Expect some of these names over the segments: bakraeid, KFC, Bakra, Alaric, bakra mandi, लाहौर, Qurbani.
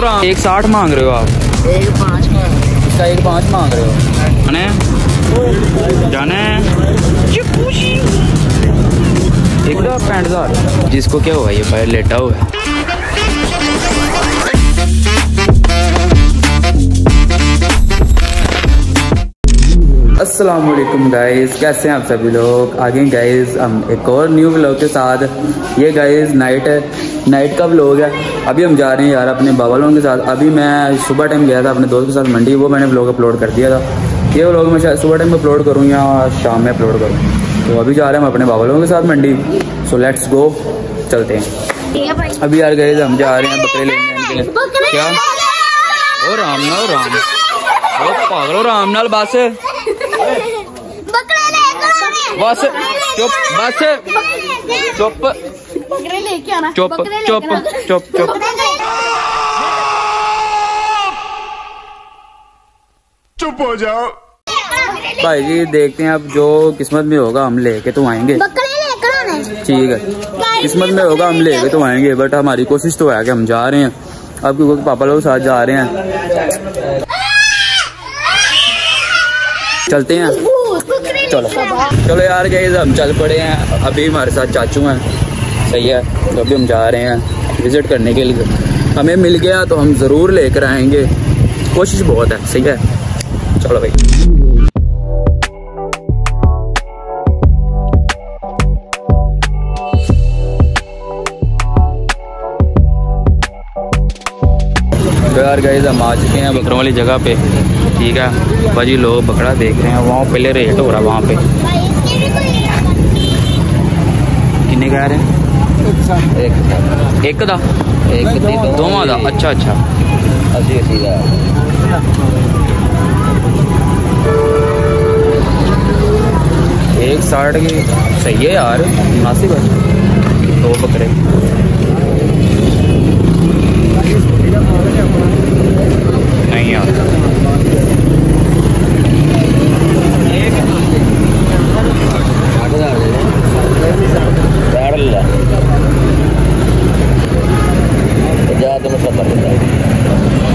हो रहा, 160 मांग रहे हो आप, 1.5 का इसका 1.5 मांग रहे हो है जाने एकदम 65,000। जिसको क्या हुआ, ये पैर लेटा हुआ है। अस्सलामुअलैकुम गाइज़, कैसे हैं आप सभी लोग। आगे गाइज़ हम एक और न्यू व्लॉग के साथ, ये गाइज़ नाइट है, नाइट का व्लॉग है। अभी हम जा रहे हैं यार अपने बाबा लोगों के साथ। अभी मैं सुबह टाइम गया था अपने दोस्त के साथ मंडी, वो मैंने व्लॉग अपलोड कर दिया था। ये व्लॉग मैं शायद सुबह टाइम अपलोड करूँ या शाम में अपलोड करूँ। तो अभी जा रहे हैं हम अपने बाबा लोगों के साथ मंडी, सो लेट्स गो, चलते हैं। अभी यार गाइज़ हम जा रहे हैं बकरे लेने के लिए। क्या ओ राम नाल, राम ओ पागलो, राम नाल बस बस चुप, बस चुप चुप चुप चुप चुप। चुप हो जाओ भाई जी, देखते हैं अब जो किस्मत में होगा हम लेके तो आएंगे। ठीक है, किस्मत में होगा हम लेके तो आएंगे, बट हमारी कोशिश तो है कि हम जा रहे हैं अब, क्योंकि पापा लोग साथ जा रहे हैं। चलते हैं, चलो चलो यार गाइस हम चल पड़े हैं। अभी हमारे साथ चाचू हैं, सही है। तो अभी हम जा रहे हैं विजिट करने के लिए, हमें मिल गया तो हम ज़रूर लेकर आएंगे, कोशिश बहुत है। सही है, चलो भाई। यार गाइस हम आ चुके हैं बकरों वाली जगह पे। ठीक है भाजी, लोग बकरा देख रहे हैं, वहाँ पहले रेट हो रहा है वहाँ पे। कितने कह रहे हैं? एक दोवां दा। अच्छा, 160 की सही है यार, मुनासिब है। दो बकरे नहीं यार,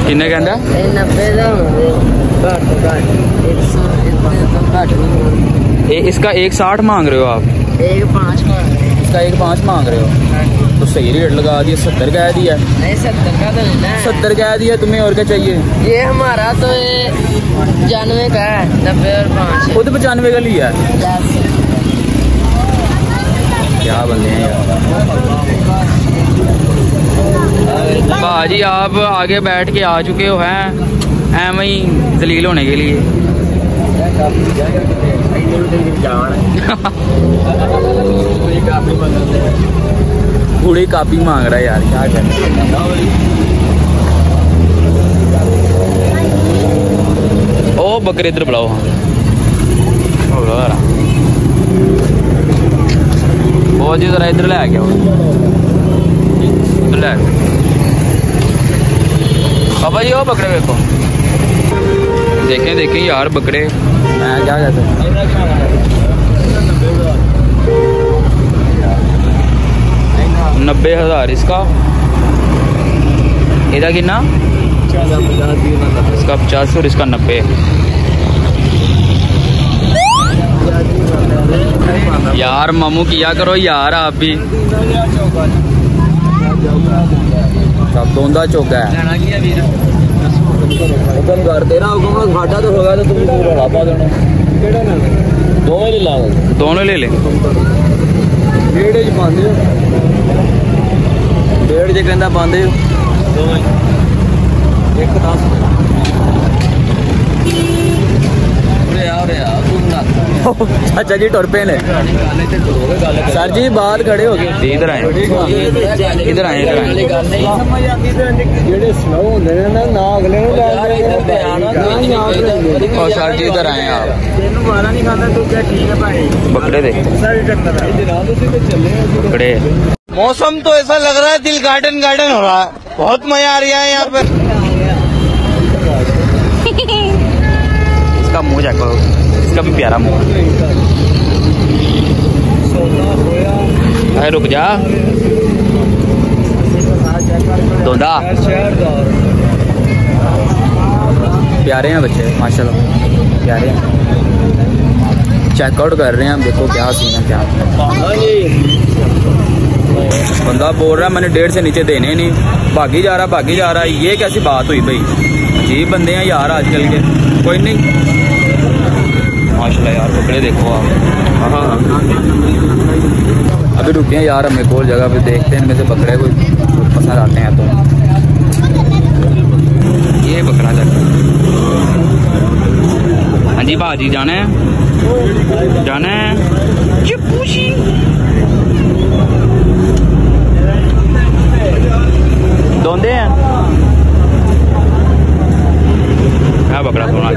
किन्ने कहता है? 90 इसका 160 मांग रहे हो आप, 1.5 का इसका 1.5 मांग रहे हो। तो सही रेट लगा दिया, 70 कह दिया। नहीं 70 का तो लेना है, 70 कह दिया। तुम्हें और क्या चाहिए? ये हमारा तो 95 का है, 90 और 5। खुद 95 का लिया है, क्या बंदे हैं यार। भाजी आप आगे बैठ के आ चुके हो हैं, ऐम ही जलील होने के लिए। पूरी कापी मांग रहा है यार, क्या करें। ओ बकरे इधर बुलाओ, बहुत जी जरा इधर ले आ गया, इधर ले आ गया। अब ये बकरे देखो, देखें देखें यार बकरे, मैं क्या कहता 90,000 इसका, इधर कितना इसका 50 और इसका 90। यार मामू किया करो यार, आप भी दोंदा चौका है। घाटा तो होगा तो दोनों ले ले, डेढ़ जे कहता पाते अच्छा जी, टुर पे ने सर जी बाहर खड़े हो गए। इधर आए इधर आए और सर जी इधर आए आप, बकरे देखते बकरे। मौसम तो ऐसा लग रहा है, दिल गार्डन गार्डन हो रहा है, बहुत मजा आ रहा है यहाँ पे। इसका मुँह जाको, इसका भी प्यारा मुँह है। रुक जा दोंदा। प्यारे हैं बच्चे माशाल्लाह, प्यारे हैं। चेकआउट कर रहे हैं हम, देखो क्या सीन है क्या। बंदा बोल रहा है मैंने 1.5 से नीचे देने नहीं, भागी जा रहा है। ये कैसी बात हुई भाई, अजीब बंदे हैं यार आजकल के। कोई नहीं माशाल्लाह यार, कपड़े देखो आप। हाँ अभी रुके हैं यार, हमें कोई जगह पे देखते हैं इनमें से बकरे कोई पसंद आते हैं तो। ये बकरा लगता है। हाँ जी भाजी जाना है चिपूशी। दोंदे हैं क्या बकरा सोना।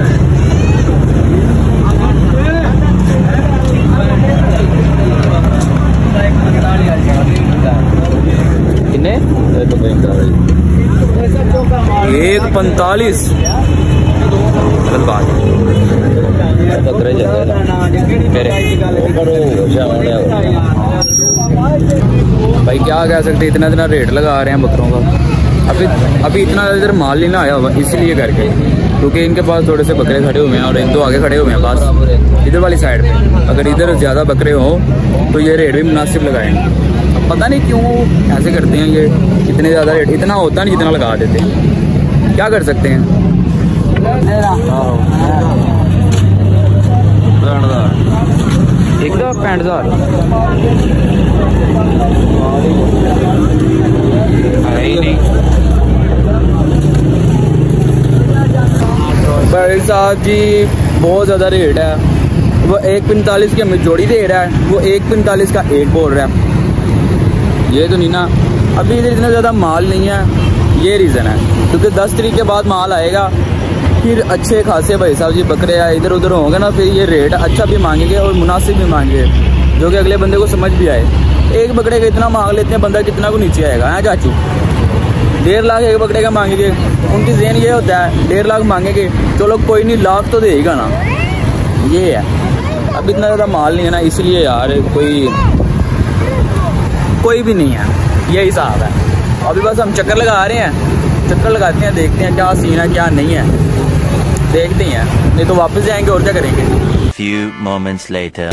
कितने 145 बात बकरे भाई, क्या कह सकते, इतना रेट लगा रहे हैं बकरों का। अभी इतना इधर माल लेना आया हुआ इसलिए करके, क्योंकि इनके पास थोड़े से बकरे खड़े हुए हैं और इन दो आगे खड़े हुए हैं पास इधर वाली साइड पे। अगर इधर ज़्यादा बकरे हो तो ये रेट भी मुनासिब लगाएंगे। पता नहीं क्यों ऐसे करते हैं ये, इतने ज़्यादा रेट इतना होता नहीं जितना लगा देते हैं, क्या कर सकते हैं। एक 65,000 भाई साहब जी बहुत ज़्यादा रेट है। वो 145 की हमें जोड़ी दे रहा है, वो 145 का 8 बोल रहा है। ये तो नहीं ना, अभी इधर इतना ज़्यादा माल नहीं है, ये रीज़न है। क्योंकि 10 तारीख के बाद माल आएगा, फिर अच्छे खासे भाई साहब जी बकरे आए इधर उधर होंगे ना, फिर ये रेट अच्छा भी मांगेंगे और मुनासिब भी मांगेंगे, जो कि अगले बंदे को समझ भी आए। एक बकरे का इतना मांग लेते हैं, बंदा कितना को नीचे आएगा। हाँ चाचू 1.5 लाख एक बकरे का मांगेंगे, उनकी जहन ये होता है 1.5 लाख मांगेंगे, चलो कोई नहीं लाख तो देगा ना, ये है। अब इतना ज़्यादा माल नहीं है ना, इसलिए यार कोई भी नहीं है, ये हिसाब है। अभी बस हम चक्कर लगा रहे हैं, चक्कर लगाते हैं, देखते हैं क्या सीन है क्या नहीं है, देखते हैं, नहीं तो वापस जाएंगे और क्या करेंगे। Few moments later.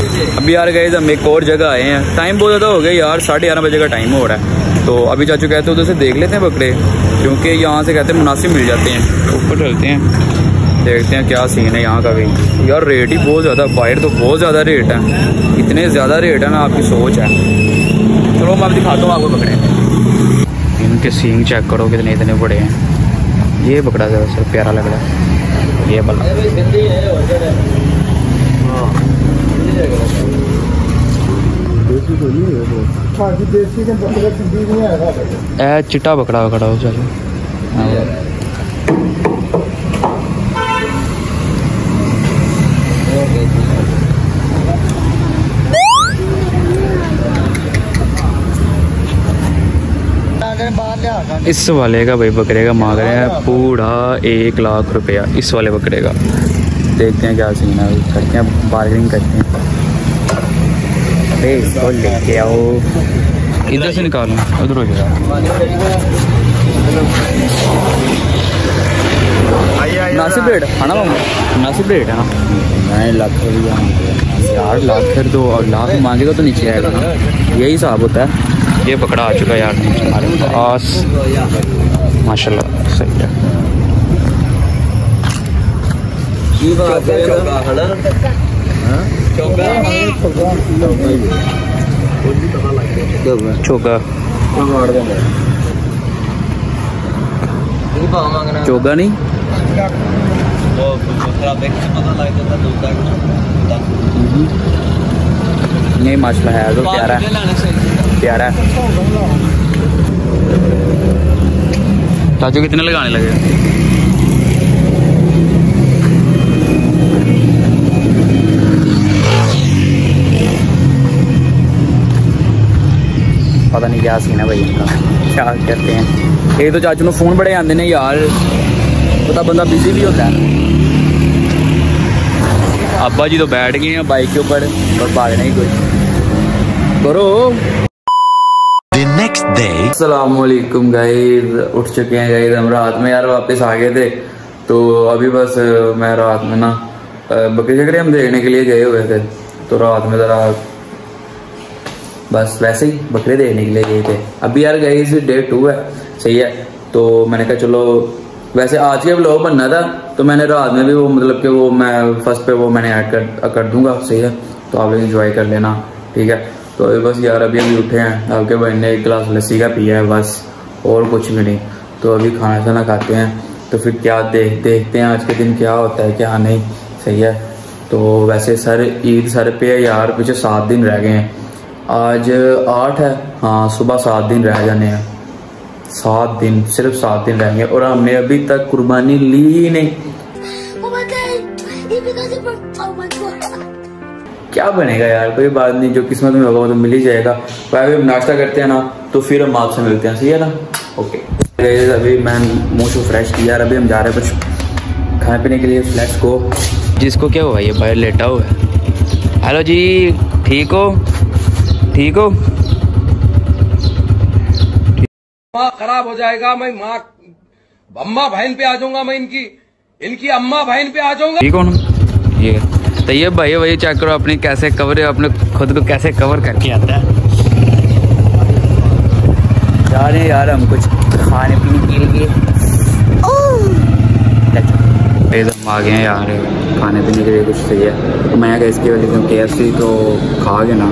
अभी यार गाइस हम एक और जगह आए हैं, टाइम बहुत ज़्यादा हो गया यार, 11:30 बजे का टाइम हो रहा है। तो अभी चाचू कहते हैं उधर से देख लेते हैं बकरे, क्योंकि यहाँ से कहते हैं मुनासिब मिल जाते हैं। ऊपर चलते हैं, देखते हैं क्या सीन है यहाँ का भी। यार रेट ही बहुत ज़्यादा, बाहर तो बहुत ज़्यादा रेट है, इतने ज़्यादा रेट है ना आपकी सोच है। चलो मैं दिखाता हूँ आपको बकरे, इनके सींग चेक करो कितने इतने बड़े हैं। ये बकरा ज़रा सर प्यारा लग रहा है, ये बल्ला ए चिट्टा बकरा खड़ा हो। चलो इस वाले का भाई बकरे का मांग रहे हैं पूरा 1 लाख रुपया इस वाले बकरे का। देखते हैं क्या सीन है, करते हैं बार्गेनिंग करते हैं। अरे इसको लेके आओ, इधर से निकालो, उधर हो जाएगा। नासिब रेट है ना मामा, नासिब रेट है ना। 9 लाख यार तो, और लाख मांगेगा तो नीचे आएगा ना, यही हिसाब होता है। ये बकरा आ चुका है यार हमारे पास माशाल्लाह, सही है। चोगा नहीं नहीं माशाल्लाह है, तो प्यारा है प्यारा। चाचू कितने लगाने लगे? पता नहीं क्या सीन है भाई इनका, क्या कहते हैं। ये तो चाचू ने फोन बड़े आते ने यार, पता बंदा बिजी भी होता है। अब्बा जी तो बैठ गए हैं बाइक के ऊपर और भागना ही कोई करो। अस्सलाम वालेकुम गाइस, उठ चुके हैं गाइस हम रात में यार, वापस आ गए थे। तो अभी बस मैं रात में ना बकरी शकरी हम देखने के लिए गए हुए थे, तो रात में ज़रा बस वैसे ही बकरे देखने के लिए गए थे। अभी यार गए इस डे 2 है, सही है। तो मैंने कहा चलो, वैसे आज के व्लॉग बनना था तो मैंने रात में भी वो मतलब कि वो मैं फर्स्ट पे वो मैंने ऐड कर दूंगा, सही है। तो आप लोग इंजॉय कर लेना, ठीक है। तो बस यार अभी हम उठे हैं, आपके भाई ने 1 गिलास लस्सी का पिया है बस, और कुछ भी नहीं। तो अभी खाना खाना खाते हैं, तो फिर क्या देखते हैं आज के दिन क्या होता है क्या नहीं, सही है। तो वैसे सर ईद सर पे है यार, पीछे 7 दिन रह गए हैं, आज 8 है, हाँ सुबह 7 दिन रह जाने हैं, 7 दिन, सिर्फ 7 दिन रह गए और हमने अभी तक कुर्बानी ली ही नहीं। क्या बनेगा यार, कोई बात नहीं, जो किस्मत में होगा वो तो मिल ही जाएगा। भाई अभी नाश्ता करते हैं ना, तो फिर हम आपसे मिलते हैं, सही है ना, ओके। अभी मैं मुँह से फ्रेश किया, यार अभी हम जा रहे हैं कुछ खाने पीने के लिए फ्लैट को। जिसको क्या हुआ, ये भाई लेटा हुआ है। हेलो जी, ठीक हो? ठीक हो? माँ खराब हो जाएगा, मैं माँ अम्मा बहन पे आ जाऊंगा, मैं इनकी अम्मा बहन पे आ जाऊंगा, ठीक हो ना। ये तैयब भाई वही चेक करो अपनी कैसे कवर है, अपने खुद को कैसे कवर करके आता है। जा रहे यार हम कुछ खाने पीने के लिए, हम आ गए हैं यार खाने पीने के लिए कुछ, सही है। तो मैं गया इसकी वजह से KFC तो खा गए ना,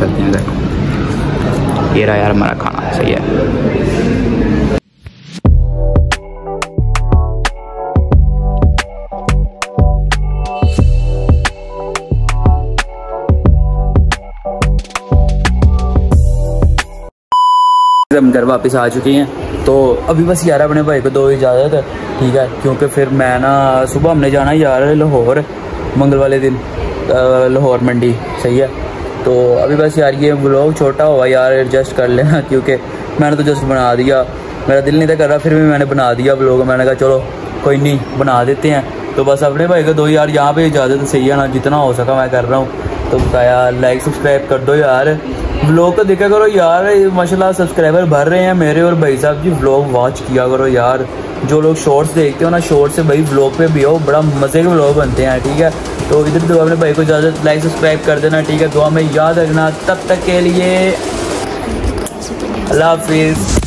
चलते हैं देखो। ये रहा यार हमारा खाना, सही है। हम घर वापस आ चुके हैं, तो अभी बस यार अपने भाई को 2 इजाज़त है, ठीक है, क्योंकि फिर मैं ना सुबह हमने जाना यार लाहौर मंगल वाले दिन, लाहौर मंडी, सही है। तो अभी बस यार ये व्लॉग छोटा हुआ यार, एडजस्ट कर लेना, क्योंकि मैंने तो जस्ट बना दिया, मेरा दिल नहीं था कर रहा फिर भी मैंने बना दिया व्लॉग, मैंने कहा चलो कोई नहीं बना देते हैं। तो बस अपने भाई को 2 यार यहाँ पर इजाज़त, सही है ना, जितना हो सका मैं कर रहा हूँ। तो बताया लाइक सब्सक्राइब कर दो यार, व्लॉग को देखा करो यार, माशाल्लाह सब्सक्राइबर भर रहे हैं मेरे, और भाई साहब जी व्लॉग वॉच किया करो यार। जो लोग शॉर्ट्स देखते हो ना, शॉर्ट्स से भाई व्लॉग पे भी हो, बड़ा मज़े के व्लॉग बनते हैं, ठीक है। तो इधर दुआ अपने भाई को इजाज़त, लाइक सब्सक्राइब कर देना, ठीक है, दुआ में याद रखना। तब तक के लिए अल्लाह हाफिज़।